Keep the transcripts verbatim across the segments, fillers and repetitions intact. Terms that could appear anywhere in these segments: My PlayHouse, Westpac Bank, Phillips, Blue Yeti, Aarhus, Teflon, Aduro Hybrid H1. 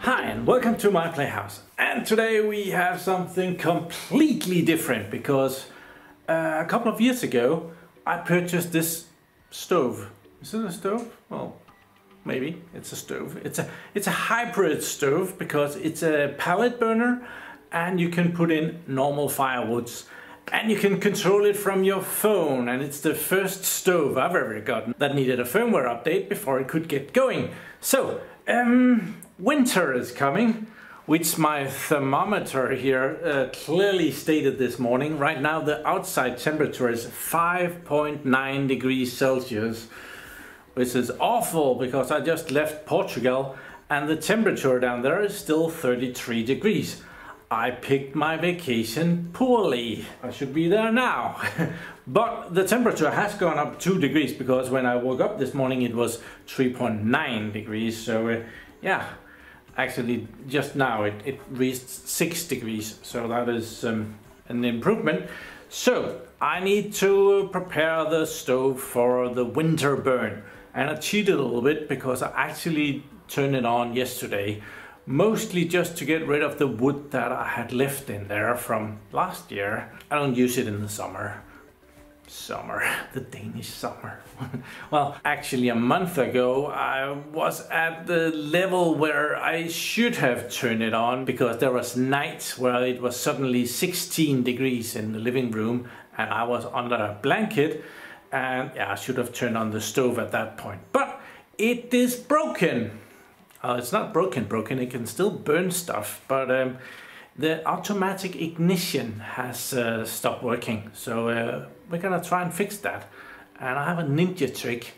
Hi and welcome to my playhouse, and today we have something completely different because uh, a couple of years ago I purchased this stove. Is it a stove? Well, maybe it's a stove. It's a, it's a hybrid stove because it's a pellet burner and you can put in normal firewoods. And you can control it from your phone, and it's the first stove I've ever gotten that needed a firmware update before it could get going. So, um, winter is coming, which my thermometer here uh, clearly stated this morning. Right now the outside temperature is five point nine degrees Celsius, which is awful because I just left Portugal and the temperature down there is still thirty-three degrees. I picked my vacation poorly. I should be there now. But the temperature has gone up two degrees because when I woke up this morning it was three point nine degrees. So uh, yeah, actually just now it, it reached six degrees. So that is um, an improvement. So I need to prepare the stove for the winter burn. And I cheated a little bit because I actually turned it on yesterday. Mostly just to get rid of the wood that I had left in there from last year. I don't use it in the summer. Summer, the Danish summer. Well, actually a month ago I was at the level where I should have turned it on because there was nights where it was suddenly sixteen degrees in the living room and I was under a blanket, and yeah, I should have turned on the stove at that point. But it is broken. Uh, it's not broken, broken, it can still burn stuff, but um, the automatic ignition has uh, stopped working, so uh, we're gonna try and fix that. And I have a ninja trick,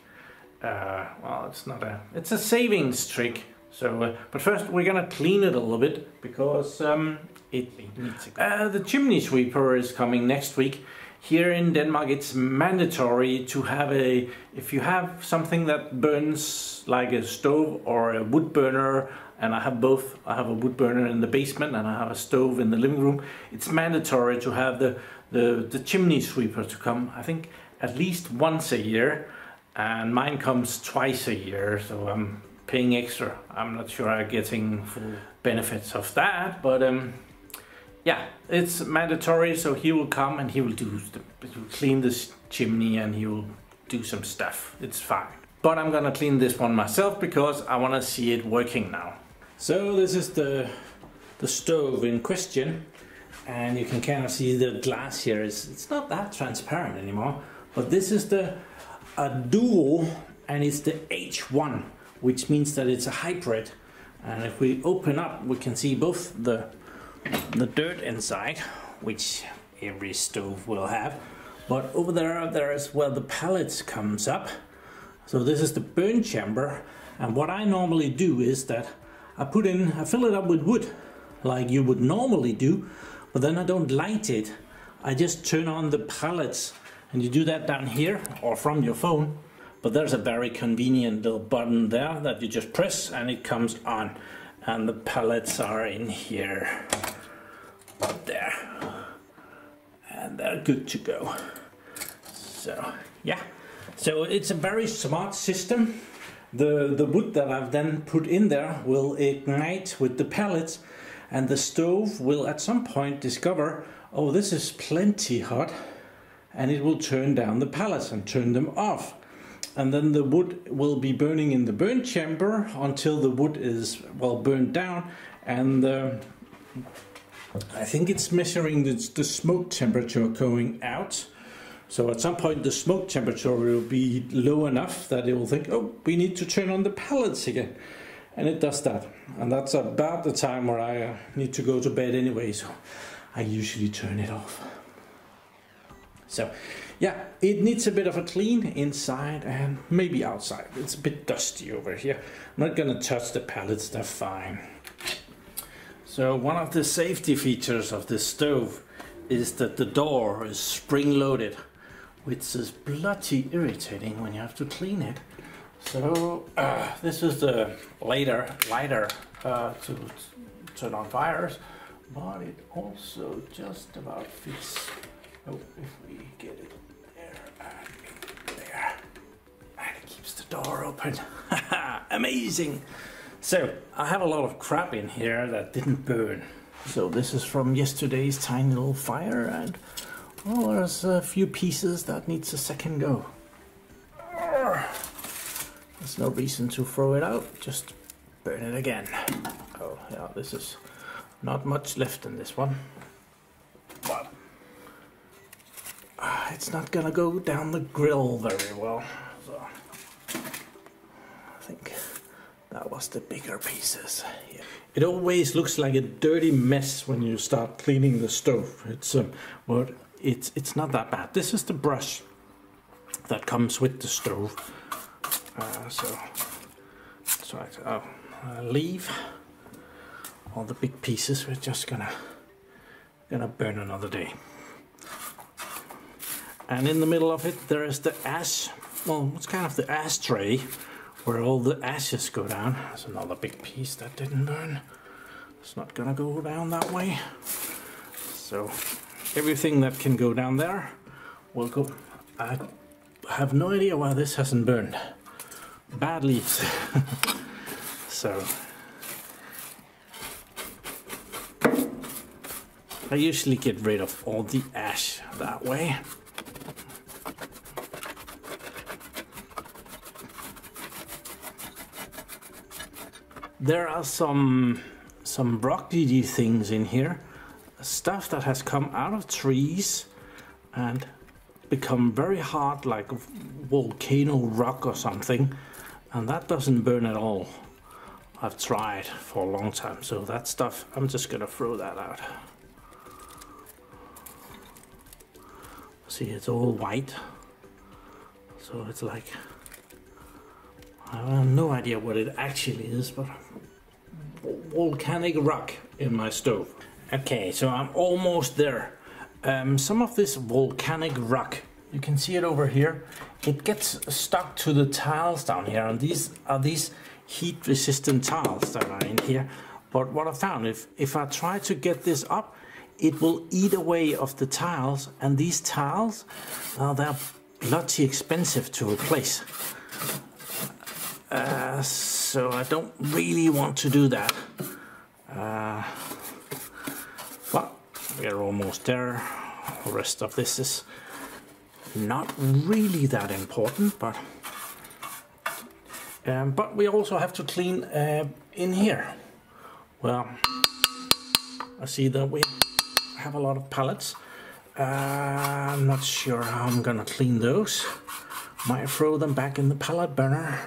uh, well, it's not a, it's a savings trick, so, uh, but first we're gonna clean it a little bit, because um, it needs to go. Uh, the chimney sweeper is coming next week. Here in Denmark it's mandatory to have a, if you have something that burns like a stove or a wood burner, and I have both, I have a wood burner in the basement and I have a stove in the living room, it's mandatory to have the, the, the chimney sweeper to come, I think, at least once a year, and mine comes twice a year, so I'm paying extra. I'm not sure I'm getting full benefits of that, but um, yeah, it's mandatory, so he will come and he will do the, he will clean this chimney and he will do some stuff. It's fine. But I'm gonna clean this one myself because I wanna see it working now. So this is the, the stove in question, and you can kind of see the glass here. It's, it's not that transparent anymore, but this is the Aduro, and it's the H one, which means that it's a hybrid. And if we open up, we can see both the the dirt inside, which every stove will have, but over there there is where the pellets comes up. So this is the burn chamber, and what I normally do is that I put in, I fill it up with wood like you would normally do, but then I don't light it, I just turn on the pellets, and you do that down here or from your phone. But there's a very convenient little button there that you just press and it comes on, and the pellets are in here. There, and they're good to go. So yeah, so it's a very smart system. The the wood that I've then put in there will ignite with the pellets, and the stove will at some point discover, oh, this is plenty hot, and it will turn down the pellets and turn them off. And then the wood will be burning in the burn chamber until the wood is well burned down, and the I think it's measuring the, the smoke temperature going out. So at some point the smoke temperature will be low enough that it will think, oh, we need to turn on the pellets again. And it does that. And that's about the time where I uh, need to go to bed anyway, so I usually turn it off. So yeah, it needs a bit of a clean inside and maybe outside. It's a bit dusty over here. I'm not gonna touch the pellets, they're fine. So one of the safety features of this stove is that the door is spring-loaded, which is bloody irritating when you have to clean it. So uh, this is the lighter, lighter uh, to turn on fires, but it also just about fits. Oh, if we get it there and there, and it keeps the door open. Amazing. So I have a lot of crap in here that didn't burn. So this is from yesterday's tiny little fire, and well, there's a few pieces that needs a second go. There's no reason to throw it out, just burn it again. Oh yeah, this is not much left in this one. But uh, it's not gonna go down the grill very well. So I think that was the bigger pieces. Yeah. It always looks like a dirty mess when you start cleaning the stove. It's um, well, it's it's not that bad. This is the brush that comes with the stove. Uh, so try to oh, uh, leave all the big pieces. We're just gonna gonna burn another day. And in the middle of it, there is the ash. Well, it's kind of the ashtray where all the ashes go down. That's another big piece that didn't burn. It's not gonna go down that way. So everything that can go down there will go. I have no idea why this hasn't burned. Bad leaves. So I usually get rid of all the ash that way. There are some some broccoli things in here, stuff that has come out of trees and become very hard, like volcano rock or something, and that doesn't burn at all. I've tried for a long time, so that stuff, I'm just gonna throw that out. See, it's all white, so it's like, I have no idea what it actually is, but volcanic rock in my stove. Okay, so I'm almost there. Um, some of this volcanic rock, you can see it over here, it gets stuck to the tiles down here, and these are these heat resistant tiles that are in here. But what I found, if, if I try to get this up, it will eat away of the tiles, and these tiles, well, they're bloody expensive to replace. Uh, so I don't really want to do that, uh, but we're almost there. The rest of this is not really that important, but um, but we also have to clean uh, in here. Well, I see that we have a lot of pallets. uh, I'm not sure how I'm gonna clean those. Might throw them back in the pallet burner.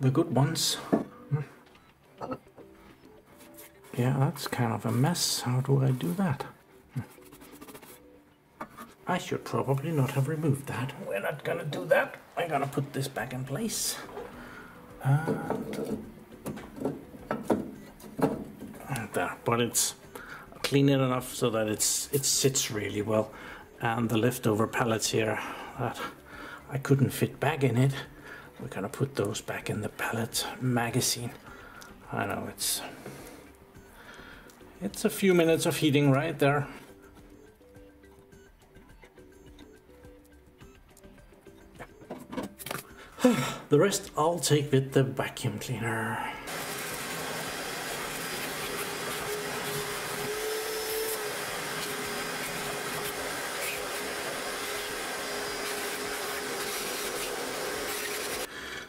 The good ones. Yeah, that's kind of a mess. How do I do that? I should probably not have removed that. We're not gonna do that. I'm gonna put this back in place. And there, but it's clean it enough so that it's it sits really well. And the leftover pallets here that I couldn't fit back in it, we're gonna put those back in the pallet magazine. I know it's it's a few minutes of heating right there. The rest I'll take with the vacuum cleaner.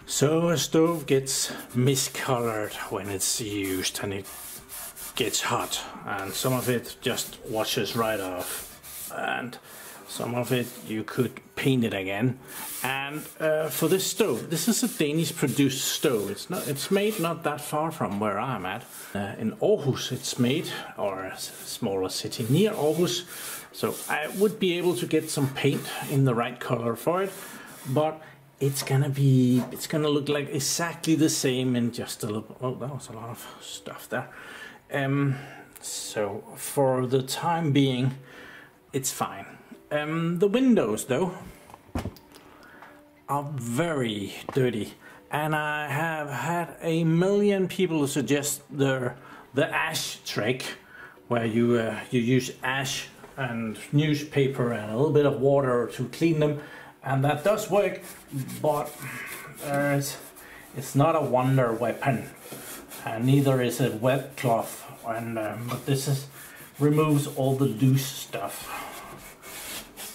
So a stove gets miscolored when it's used and it gets hot, and some of it just washes right off, and some of it you could paint it again. And uh, for this stove, this is a Danish produced stove. It's not, it's made not that far from where I'm at. Uh, in Aarhus it's made, or a smaller city near Aarhus. So I would be able to get some paint in the right color for it, but it's gonna be, it's gonna look like exactly the same in just a little. Oh, that was a lot of stuff there. Um, so for the time being, it's fine. Um, the windows though are very dirty, and I have had a million people suggest the the ash trick, where you uh, you use ash and newspaper and a little bit of water to clean them. And that does work, but There's, it's not a wonder weapon, and neither is a wet cloth. And um, but this is removes all the loose stuff.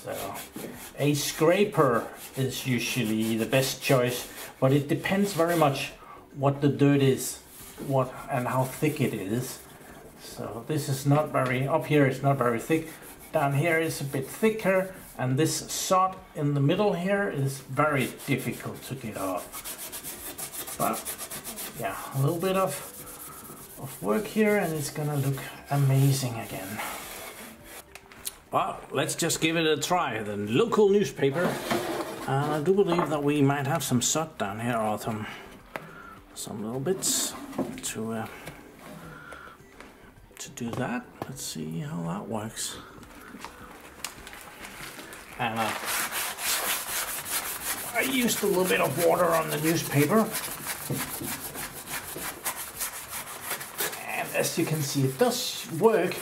So a scraper is usually the best choice, but it depends very much what the dirt is, what and how thick it is. So this is not very, up here it's not very thick, down here is a bit thicker, and this sod in the middle here is very difficult to get off. But yeah, a little bit of, of work here and it's gonna look amazing again. Well, let's just give it a try. The local newspaper, and I do believe that we might have some sod down here, or some, some little bits to uh, to do that. Let's see how that works. And uh, I used a little bit of water on the newspaper, and as you can see, it does work,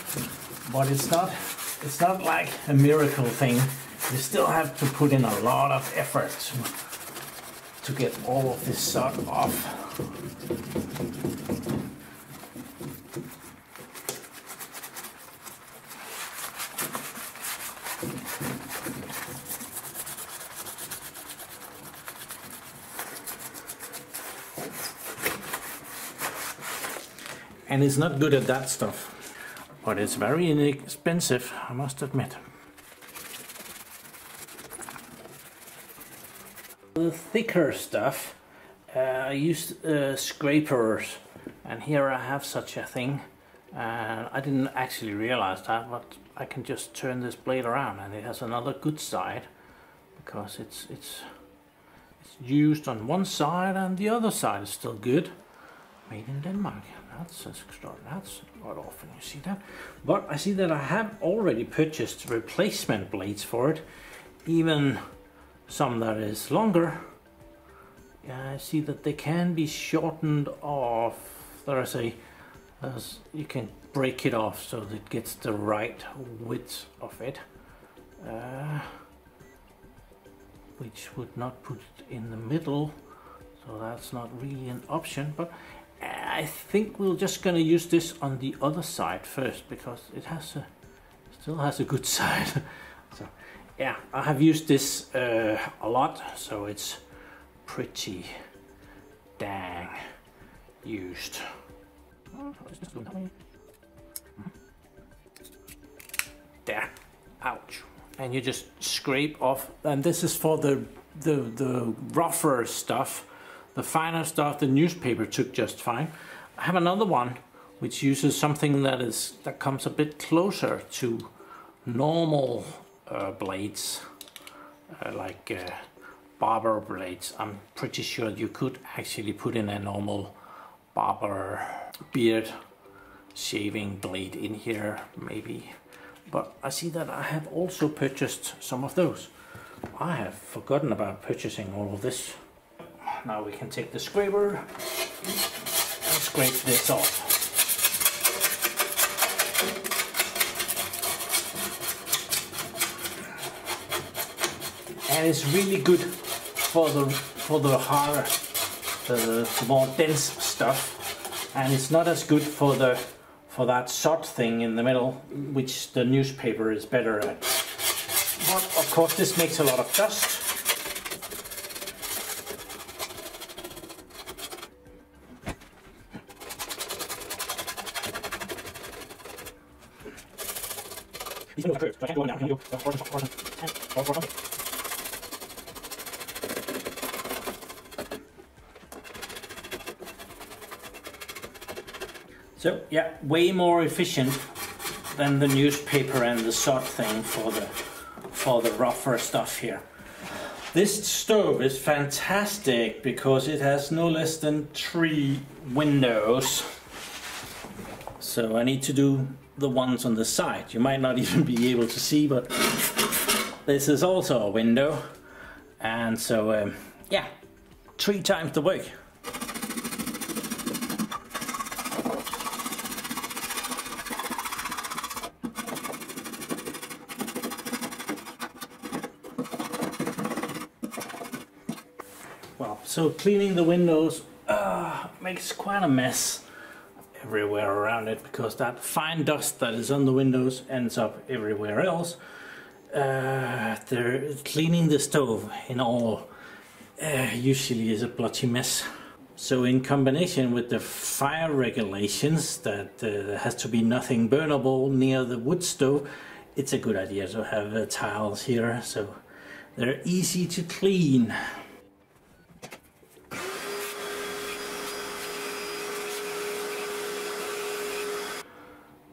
but it's not it's not like a miracle thing. You still have to put in a lot of effort to, to get all of this sod off. And it's not good at that stuff, but it's very inexpensive, I must admit. The thicker stuff, uh, I used uh, scrapers, and here I have such a thing. Uh, I didn't actually realize that, but I can just turn this blade around, and it has another good side because it's it's it's used on one side, and the other side is still good. Made in Denmark. That's extraordinary. That's not often you see that. But I see that I have already purchased replacement blades for it, even some that is longer. Yeah, I see that they can be shortened off. There's a, there's, you can break it off so that it gets the right width of it, uh, which would not put it in the middle. So that's not really an option, but I think we're just going to use this on the other side first, because it has a, still has a good side. So yeah, I have used this uh, a lot, so it's pretty dang used. There, ouch! And you just scrape off, and this is for the the the rougher stuff. The finer stuff the newspaper took just fine. I have another one which uses something that is that comes a bit closer to normal uh, blades, uh, like uh, barber blades. I'm pretty sure you could actually put in a normal barber beard shaving blade in here, maybe. But I see that I have also purchased some of those. I have forgotten about purchasing all of this. Now we can take the scraper and scrape this off. And it's really good for the for the harder, the, the more dense stuff. And it's not as good for the for that sod thing in the middle, which the newspaper is better at. But of course, this makes a lot of dust. So I can't go now. So yeah, way more efficient than the newspaper and the sod thing for the for the rougher stuff here. This stove is fantastic because it has no less than three windows. So I need to do the ones on the side. You might not even be able to see, but this is also a window. And so um, yeah, three times the work. So cleaning the windows uh, makes quite a mess everywhere around it, because that fine dust that is on the windows ends up everywhere else. Uh, they're cleaning the stove in all uh, usually is a blotchy mess. So in combination with the fire regulations that uh, there has to be nothing burnable near the wood stove, it's a good idea to have uh, tiles here, so they're easy to clean.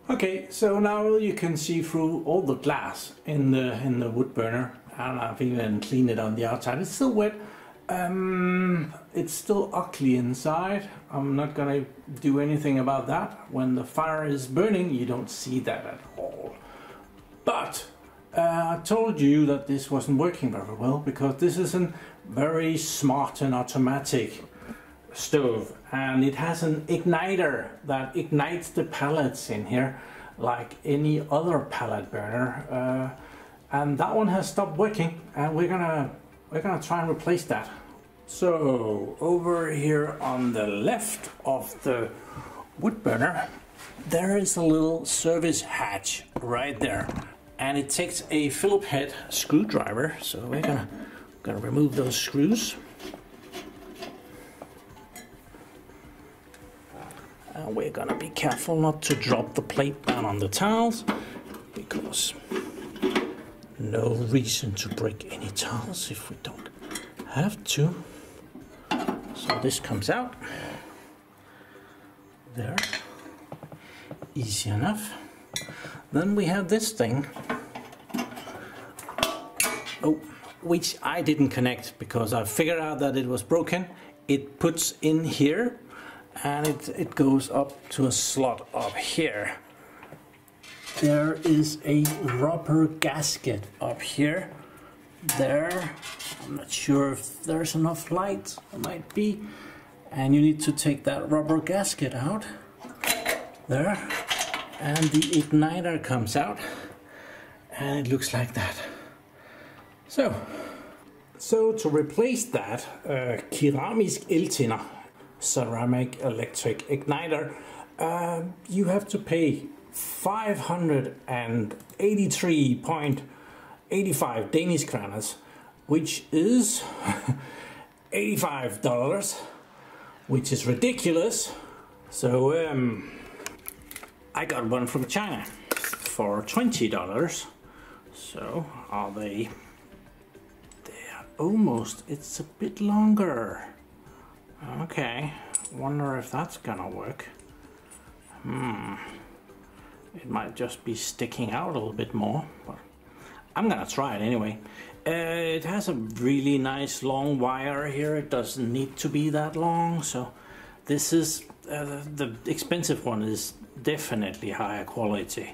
Okay, so now you can see through all the glass in the in the wood burner, and I've even cleaned it on the outside. It's still wet. Um, it's still ugly inside. I'm not gonna do anything about that. When the fire is burning, you don't see that at all. But uh, I told you that this wasn't working very well, because this is a very smart and automatic stove, and it has an igniter that ignites the pellets in here like any other pellet burner, uh, and that one has stopped working, and we're gonna we're gonna try and replace that. So over here on the left of the wood burner there is a little service hatch right there, and it takes a Phillips head screwdriver, so we're gonna gonna remove those screws. And we're going to be careful not to drop the plate down on the tiles, because no reason to break any tiles if we don't have to. So this comes out. There. Easy enough. Then we have this thing. Oh, which I didn't connect because I figured out that it was broken. It puts in here. And it, it goes up to a slot up here. There is a rubber gasket up here. There. I'm not sure if there's enough light. There might be. And you need to take that rubber gasket out. There. And the igniter comes out. And it looks like that. So, so to replace that, uh, keramisk eltænder, ceramic electric igniter, uh, you have to pay five hundred eighty-three point eight five Danish kroners, which is eighty-five dollars, which is ridiculous. So um, I got one from China for twenty dollars, so are they they're almost, it's a bit longer. Okay, wonder if that's gonna work. Hmm, it might just be sticking out a little bit more, but I'm gonna try it anyway. Uh, it has a really nice long wire here. It doesn't need to be that long, so this is uh, the expensive one is definitely higher quality.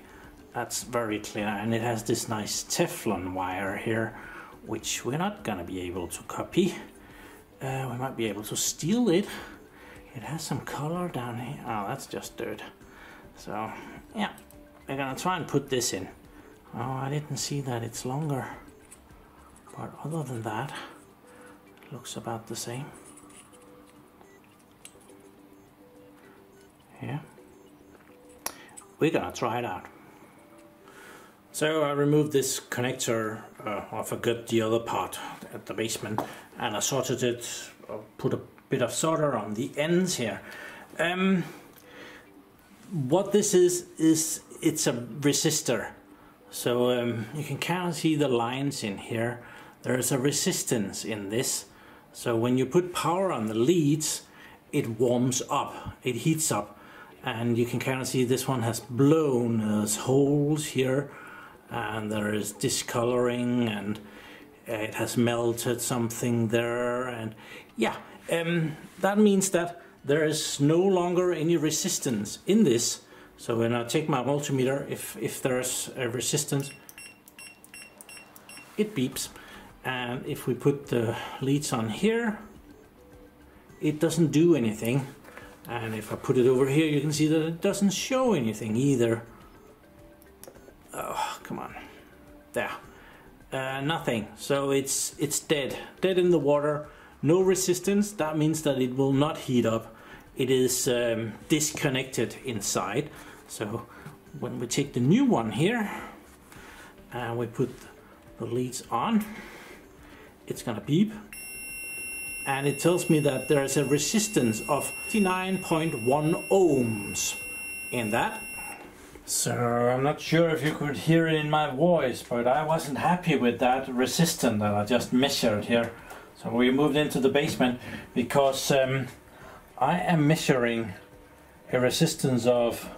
That's very clear, and it has this nice Teflon wire here, which we're not gonna be able to copy. Uh, we might be able to steal it. It has some color down here. Oh, that's just dirt. So, yeah, we're gonna try and put this in. Oh, I didn't see that it's longer. But other than that, it looks about the same. Yeah. We're gonna try it out. So I removed this connector, uh, I forgot the other part at the basement, and I soldered it, put a bit of solder on the ends here. Um, what this is, is it's a resistor. So um, you can kind of see the lines in here. There is a resistance in this. So when you put power on the leads, it warms up, it heats up. And you can kind of see this one has blown, there's holes here. And there is discoloring, and it has melted something there, and yeah, um, that means that there is no longer any resistance in this. So when I take my multimeter, if, if there's a resistance, it beeps. And if we put the leads on here, it doesn't do anything. And if I put it over here, you can see that it doesn't show anything either. Oh, come on. There. Uh, nothing. So it's it's dead. Dead in the water. no resistance. That means that it will not heat up. It is um, disconnected inside. So when we take the new one here and we put the leads on, it's gonna beep, and it tells me that there is a resistance of fifty-nine point one ohms in that. So I'm not sure if you could hear it in my voice, but I wasn't happy with that resistance that I just measured here. So we moved into the basement because um, I am measuring a resistance of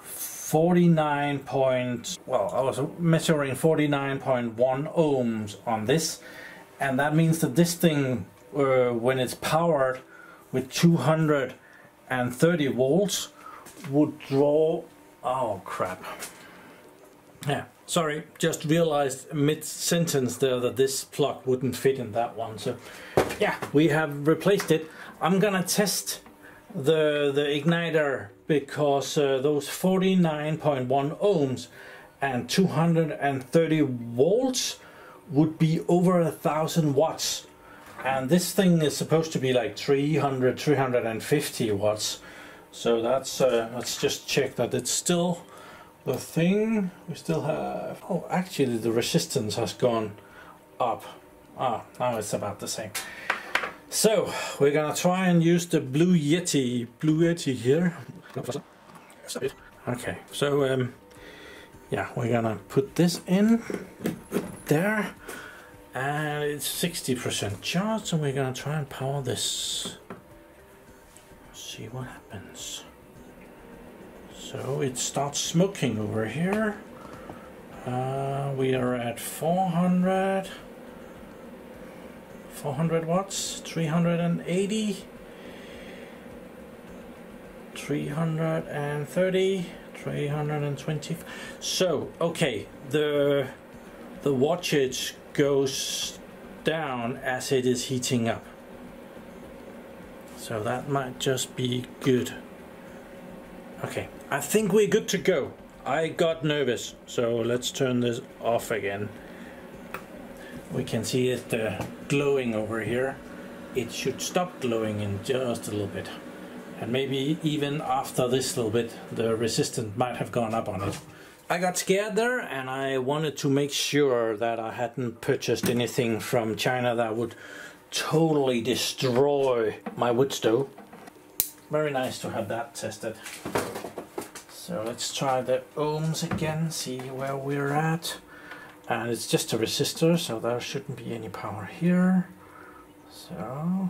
forty-nine point, well, I was measuring forty-nine point one ohms on this, and that means that this thing, uh, when it's powered with two hundred thirty volts, would draw, oh crap, yeah, sorry, just realized mid-sentence there that this plug wouldn't fit in that one, so yeah, we have replaced it. I'm gonna test the, the igniter, because uh, those forty-nine point one ohms and two hundred thirty volts would be over a thousand watts, and this thing is supposed to be like three hundred, three hundred fifty watts. So that's uh, let's just check that it's still the thing. We still have, oh, actually the resistance has gone up. Ah, now it's about the same. So we're gonna try and use the Blue Yeti, Blue Yeti here. Okay, so um, yeah, we're gonna put this in there, and it's sixty percent charged, so we're gonna try and power this. See what happens. So it starts smoking over here. Uh, we are at four hundred watts, three hundred eighty, three hundred thirty, three hundred twenty. So okay, the the wattage goes down as it is heating up, so that might just be good. Okay, I think we're good to go. I got nervous, so let's turn this off again. We can see it uh, glowing over here. It should stop glowing in just a little bit. And maybe even after this little bit, the resistance might have gone up on it. I got scared there, and I wanted to make sure that I hadn't purchased anything from China that would totally destroy my wood stove. Very nice to have that tested. So let's try the ohms again, see where we're at. And it's just a resistor, so there shouldn't be any power here. So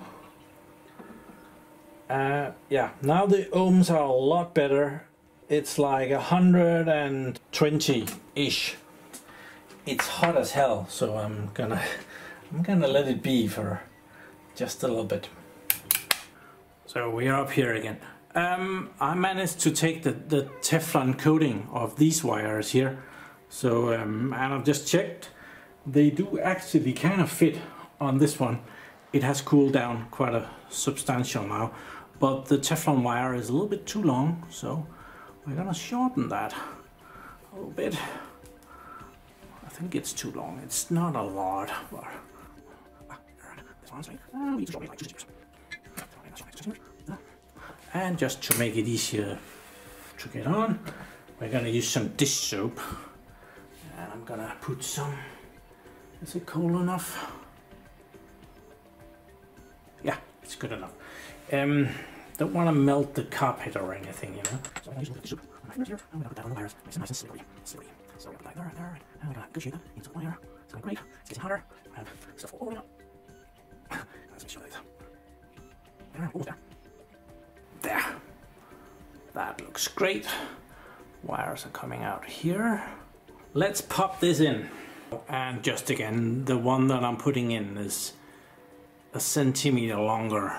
uh, yeah, now the ohms are a lot better. It's like one hundred twenty ish. It's hot as hell, so I'm gonna I'm gonna let it be for just a little bit. So we are up here again. um, I managed to take the, the Teflon coating of these wires here. So, um, and I've just checked, they do actually kind of fit on this one. It has cooled down quite a substantial now, but the Teflon wire is a little bit too long, so we're gonna shorten that a little bit. I think it's too long, it's not a lot. And just to make it easier to get on, we're gonna use some dish soap. And I'm gonna put some, is it cold enough? Yeah, it's good enough. Um, don't wanna melt the carpet or anything, you know? So I'm gonna use soup. I'm gonna put that on the wires, makes it nice and slippery, slippery. So I'm gonna put that there, there, and I'm gonna go shake that into the wire. It's gonna grate, it's getting hotter, and stuff all over now. Let's make sure that, there, oh, there. There. That looks great. Wires are coming out here. Let's pop this in, and just again, the one that I'm putting in is a centimeter longer,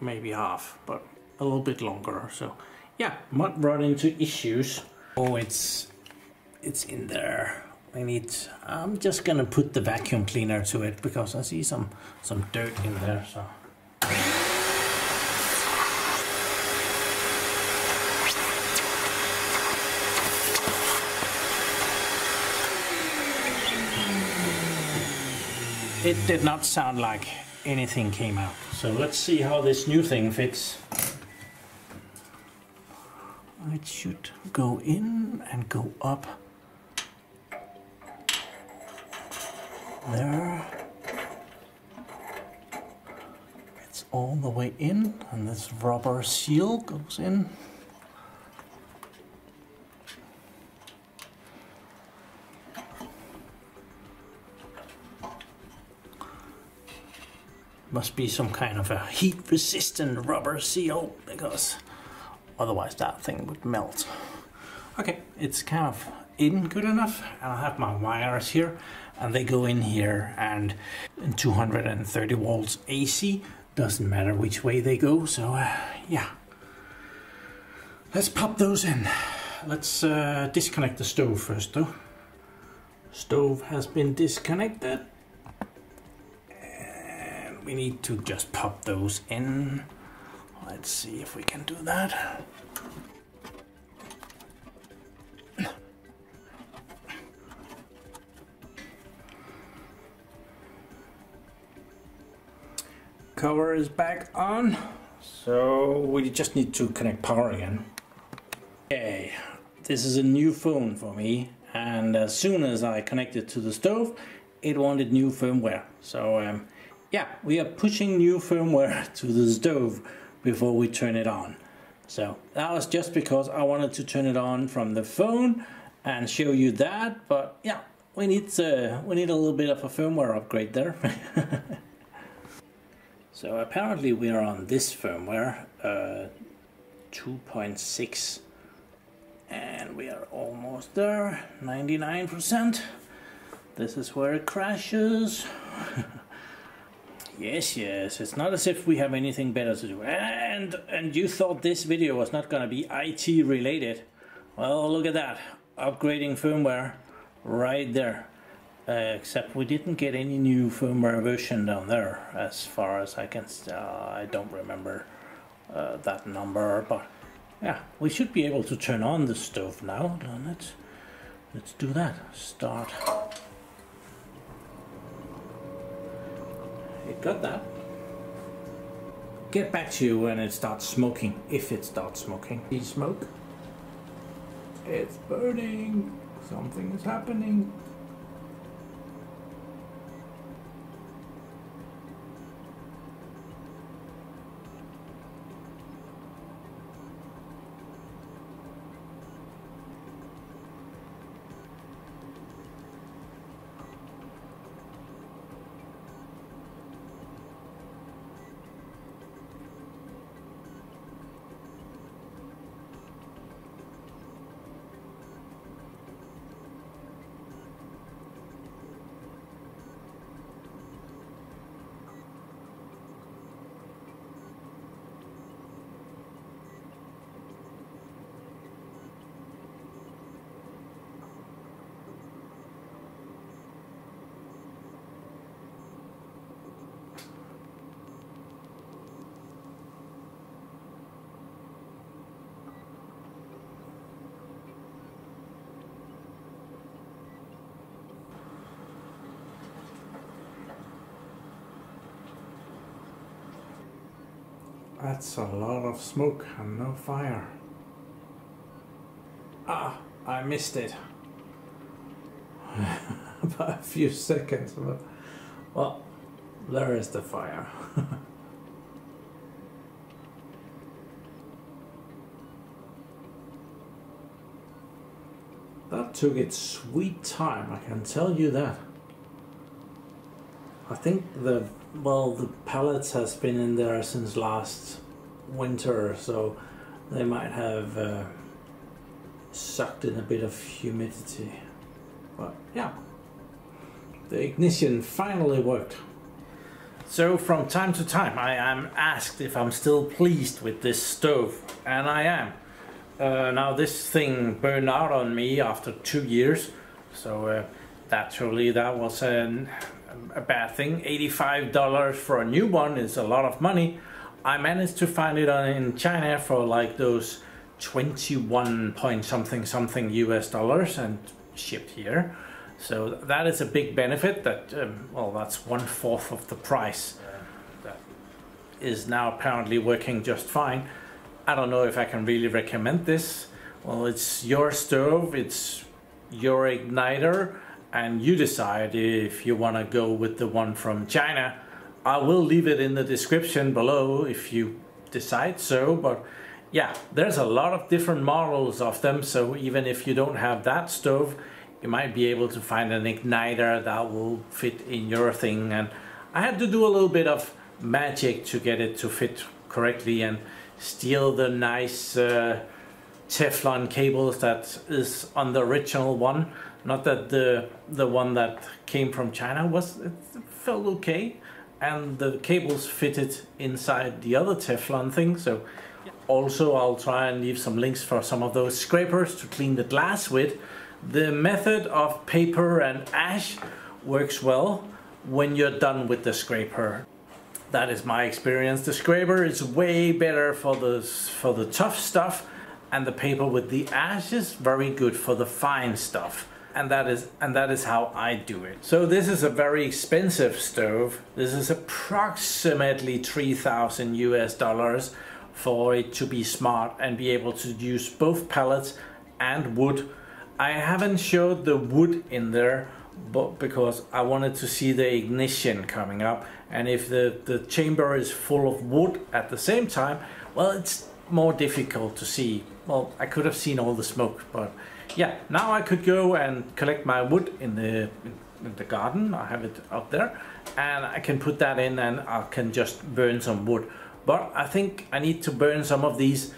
maybe half, but a little bit longer. So yeah, might run into issues. Oh, it's it's in there. I need, I'm just gonna put the vacuum cleaner to it because I see some some dirt in there, so. It did not sound like anything came out. So let's see how this new thing fits. It should go in and go up. There. It's all the way in, and this rubber seal goes in. Must be some kind of a heat-resistant rubber seal, because otherwise that thing would melt. Okay, it's kind of in good enough, and I have my wires here, and they go in here, and two hundred thirty volts A C, doesn't matter which way they go, so uh, yeah. Let's pop those in. Let's uh, disconnect the stove first though. Stove has been disconnected. We need to just pop those in. Let's see if we can do that. Cover is back on, so we just need to connect power again. Okay, this is a new phone for me, and as soon as I connected to the stove, it wanted new firmware. So um, yeah, we are pushing new firmware to the stove before we turn it on. So that was just because I wanted to turn it on from the phone and show you that, but yeah, we need uh, we need a little bit of a firmware upgrade there. So apparently we are on this firmware uh, two point six, and we are almost there, ninety-nine percent. This is where it crashes. Yes, yes, it's not as if we have anything better to do. And and you thought this video was not going to be I T related. Well, look at that. Upgrading firmware right there. Uh, except we didn't get any new firmware version down there, as far as I can... Uh, I don't remember uh, that number, but... yeah, we should be able to turn on the stove now. Let's, let's do that. Start... It got that. Get back to you when it starts smoking, if it starts smoking. See smoke? It's burning. Something is happening. That's a lot of smoke and no fire. Ah, I missed it. About a few seconds. But, well, there is the fire. That took its sweet time, I can tell you that. I think the well the pallets has been in there since last winter, so they might have uh, sucked in a bit of humidity. But yeah, the ignition finally worked. So from time to time I am asked if I'm still pleased with this stove, and I am. Uh, now this thing burned out on me after two years, so uh, naturally that was an a bad thing. eighty-five dollars for a new one is a lot of money. I managed to find it on in China for like those twenty-one point something something U S dollars and shipped here. So that is a big benefit that, um, well, that's one fourth of the price. is now apparently working just fine. I don't know if I can really recommend this. Well, it's your stove, it's your igniter, and you decide if you want to go with the one from China. I will leave it in the description below if you decide so, but yeah, there's a lot of different models of them, so even if you don't have that stove, you might be able to find an igniter that will fit in your thing. And I had to do a little bit of magic to get it to fit correctly and steal the nice uh, Teflon cables that is on the original one. Not that the the one that came from China was, it felt okay, and the cables fitted inside the other Teflon thing. So also I'll try and leave some links for some of those scrapers to clean the glass with. The method of paper and ash works well when you're done with the scraper. That is my experience. The scraper is way better for the, for the tough stuff, and the paper with the ash is very good for the fine stuff. And that is and that is how I do it. So this is a very expensive stove. This is approximately three thousand US dollars for it to be smart and be able to use both pellets and wood. I haven't showed the wood in there, but because I wanted to see the ignition coming up, and if the, the chamber is full of wood at the same time, well, it's more difficult to see. Well, I could have seen all the smoke, but yeah, now I could go and collect my wood in the in the garden. I have it up there, and I can put that in, and I can just burn some wood. But I think I need to burn some of these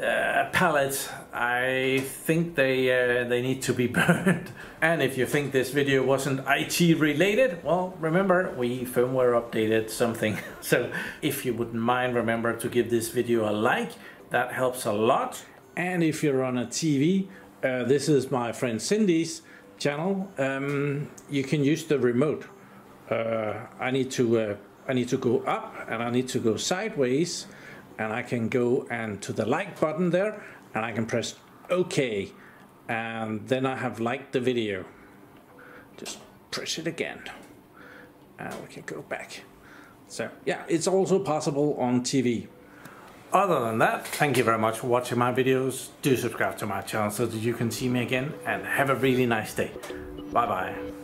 uh, pallets. I think they uh, they need to be burned. And if you think this video wasn't I T related, well, remember we firmware updated something. So if you wouldn't mind, remember to give this video a like. That helps a lot. And if you're on a T V, Uh, this is my friend Cindy's channel. Um, you can use the remote. Uh, I need to uh, I need to go up, and I need to go sideways, and I can go and to the like button there, and I can press OK, and then I have liked the video. Just press it again, and we can go back. So yeah, it's also possible on T V. Other than that, thank you very much for watching my videos. Do subscribe to my channel so that you can see me again, and have a really nice day. Bye bye.